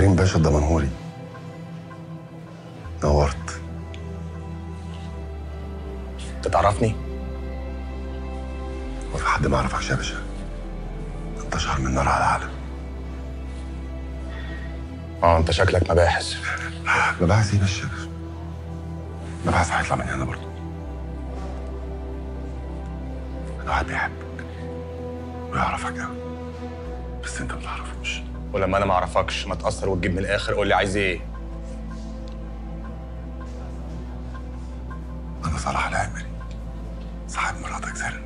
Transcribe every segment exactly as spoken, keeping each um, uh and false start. كريم باشا الدمنهوري، نورت. انت تعرفني؟ وفي حد ما يعرفكش يا باشا، انت اشهر من نار على العالم. اه انت شكلك مباحث. مباحث ايه يا باشا؟ مباحث هيطلع من هنا برضه. انا واحد بيحبك ويعرفك قوي، بس انت ما تعرفوش. ولما انا ما اعرفكش ما تاثر وتجيب من الاخر، قول لي عايز ايه؟ انا صالح العامري، صاحب مراتك سلمى.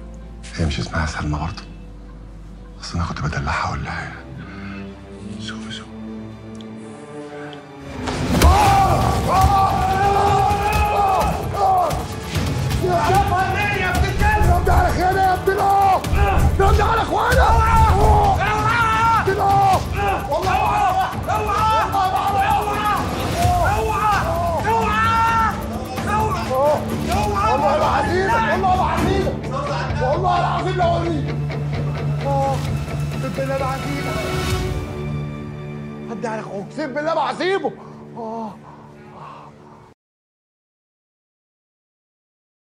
هي مش اسمها سلمى برضه؟ اصل انا كنت بدلعها ولا حاجه. شوفي شوفي. والله العظيم لو اوريك. اه سيب بالله بعذيبه، هدي على اخوك، سيب بالله بعذيبه. اه